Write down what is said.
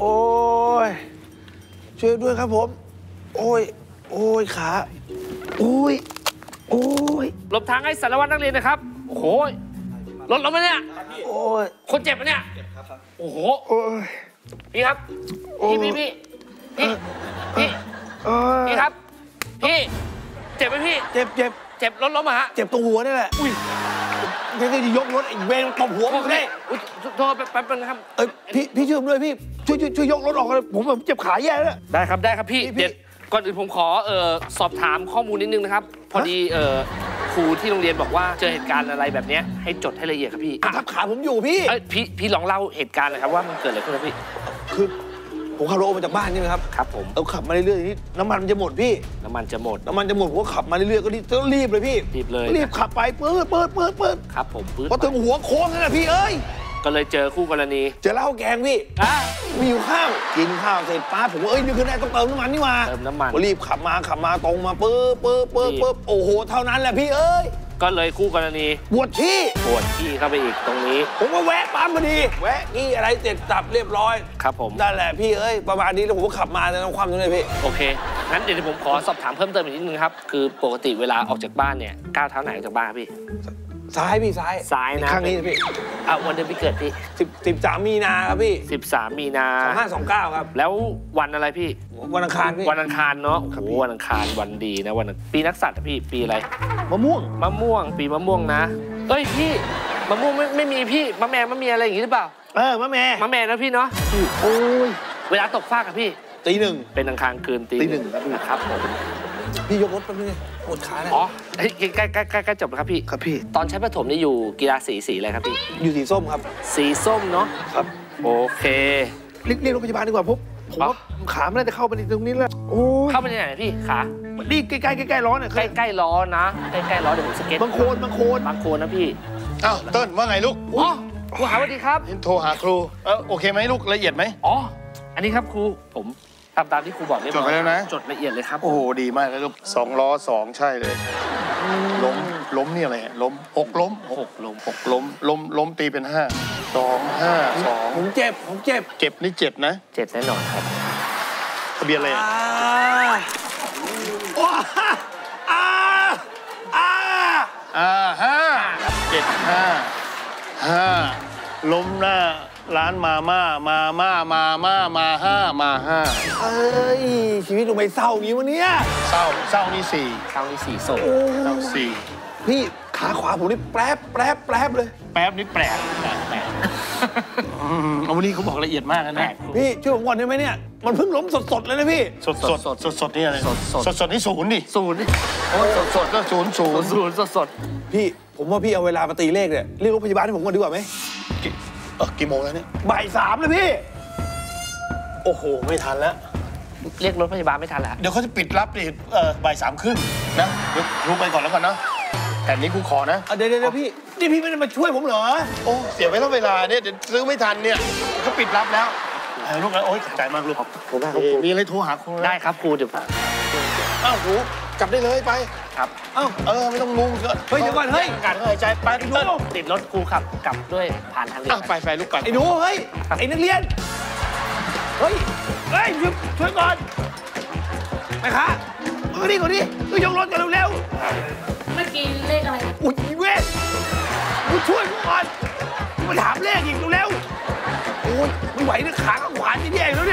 โอ้ยช่วยด้วยครับผมโอ้ยโอ้ยขาโอ้ยโอ้ยหลบทางให้สารวัตรนักเรียนนะครับโอ้โหรถเราไหมเนี่ยโอ้ยคนเจ็บไหมเนี่ยโอ้โหพี่ครับพี่ครับพี่เจ็บไหมพี่เจ็บรถล้มอะฮะเจ็บตรงหัวนี่แหละอุ้ยไม่ได้ยกรถอีกเวรตบหัวผมเลยโทษแป๊บนึงครับเอ้ยพี่ช่วยผมด้วยพี่ช่วยยกรถออกเลยผมแบบเจ็บขาแย่แล้วได้ครับพี่เด็ดก่อนอื่นผมขอสอบถามข้อมูลนิดนึงนะครับพอดีครูที่โรงเรียนบอกว่าเจอเหตุการณ์อะไรแบบนี้ให้จดให้ละเอียดครับพี่ทับขาผมอยู่พี่ลองเล่าเหตุการณ์หน่อยครับว่ามันเกิดอะไรขึ้นครับพี่คือผมขับรถออกมาจากบ้านใช่ไหมครับครับผมเอาขับมาเรื่อยๆนี่น้ำมันจะหมดพี่น้ำมันจะหมดผมก็ขับมาเรื่อยๆก็รีบเลยพี่รีบขับไปเปิดครับผมพอถึงหัวโค้งนั่นแหละพี่เอ้ยก็เลยเจอคู่กรณีเจอเหล้าแกงพี่มีอยู่ข้าวกินข้าวเสร็จป้าผมว่าเอ้ยนี่คือแน่ต้องเติมน้ำมันนี่มาเติมน้ำมันรีบขับมาตรงมาเปิดโอ้โหเท่านั้นแหละพี่เอ้ยก็เลยคู่กรณีปวดขี้เข้าไปอีกตรงนี้ผมก็แวะปั๊มพอดีแวะนี่อะไรเสร็จสับเรียบร้อยครับผมนั่นแหละพี่เอ้ยประมาณนี้แล้วผมก็ขับมาในน้ำความตรงนี้พี่โอเคงั้นเดี๋ยวผมขอสอบถามเพิ่มเติมอีกนิดนึงครับคือปกติเวลาออกจากบ้านเนี่ยก้าวเท้าไหนออกจากบ้านพี่ซ้ายนะข้างนี้พี่วันเดือนปีเกิดพี่13มีนาครับพี่13มีนา2529ครับแล้ววันอะไรพี่วันอังคารพี่วันอังคารเนาะโอ้วันอังคารวันดีนะวันปีนักสัตว์พี่ปีอะไรมะม่วงปีมะม่วงนะเอ้ยพี่มะม่วงไม่มีพี่มะแม่ไม่มีอะไรอย่างนี้หรือเปล่ามะแม่นะพี่เนาะโอ้ยเวลาตกฟากครับพี่ตี 1เป็นอังคารคืนตี 1นะครับผมพี่ยกรถไปเลยปวดขาเลยอ๋อใกล้จบแล้วครับพี่ครับพี่ตอนใช้ประถมนี่อยู่กีฬาสีอะไรครับพี่อยู่สีส้มครับสีส้มเนาะครับโอเคเรียกโรงพยาบาลดีกว่าผมว่าขาไม่น่าจะเข้าไปในตรงนี้แล้วโอ้เข้าไปในไหนพี่ขานี่ใกล้ล้อเนี่ยใกล้ล้อนะใกล้ล้อเดี๋ยวผมสเก็ตบางโคนนะพี่อ้าวเติ้ลว่าไงลูกอ๋อครูหาสวัสดีครับโทรหาครูโอเคไหมลูกละเอียดไหมอ๋ออันนี้ครับครูผมตามที่ครูบอกจดไปแล้วนะจดละเอียดเลยครับโอ้โหดีมากเลยลูก2 ล้อ 2ใช่เลยล้มนี่อะไรล้ม6ล้มตีเป็น5 2 5 2ผมเจ็บนี่เจ็บนะเจ็บแน่นอนครับทะเบียนอะไร5 7 5 5ล้มหน้าร้านมาม่าเอ้ยชีวิตทำไมเศร้าอย่างนี้วะเนี่ยเศร้านี่4โศก4นี่ขาขวาผมนี่แปรบเลยแปรบนี่แปรบเอาวันนี้เขาบอกละเอียดมากนะพี่ช่วยผมก่อนได้ไหมเนี่ยมันเพิ่งล้มสดๆเลยนะพี่สดนี่อะไรสดนี่ศูนย์ดิโอ้สดก็ศูนย์สดพี่ผมว่าพี่เอาเวลามาตีเลขเนี่ยเรียกรถพยาบาลให้ผมก่อนดีกว่าไหมกี่โมงแล้วเนี่ยบ่าย 3เลยพี่โอ้โหไม่ทันแล้วเรียกรถพยาบาลไม่ทันแล้วเดี๋ยวเขาจะปิดรับดิบ่าย 3 ครึ่งนะเดี๋ยวรู้ไปก่อนแล้วกันนะแต่นี้กูขอนะเดี๋ยวพี่นี่พี่ไม่ได้มาช่วยผมเหรอโอ้เสียไปแล้วเวลาเนี่ยเดี๋ยวซื้อไม่ทันเนี่ยเขาปิดรับแล้วลูกนะโอ๊ยใจมากลูกผมได้ครับครูมีอะไรโทรหาครูได้ครับครูเดี๋ยวอ้าวครูกลับได้เลยไปครับเอ้าไม่ต้องงงเฮ้ยเดี๋ยวก่อนเฮ้ยกัดเฮ้ยใจไปติดรถครูขับกลับด้วยผ่านทางเดินไปลูกก่อนไอ้หนูเฮ้ยไอ้นักเรียนเฮ้ยช่วยก่อนแม่ค้าก็นี่ยกรถกันเร็วๆเมื่อกี้เลขอะไรอุ๊ยเว้ยมึงช่วยกูก่อนมาถามเลขอีกเร็วโอ้ยไม่ไหวนะขาข้างขวานี่แย่แล้ว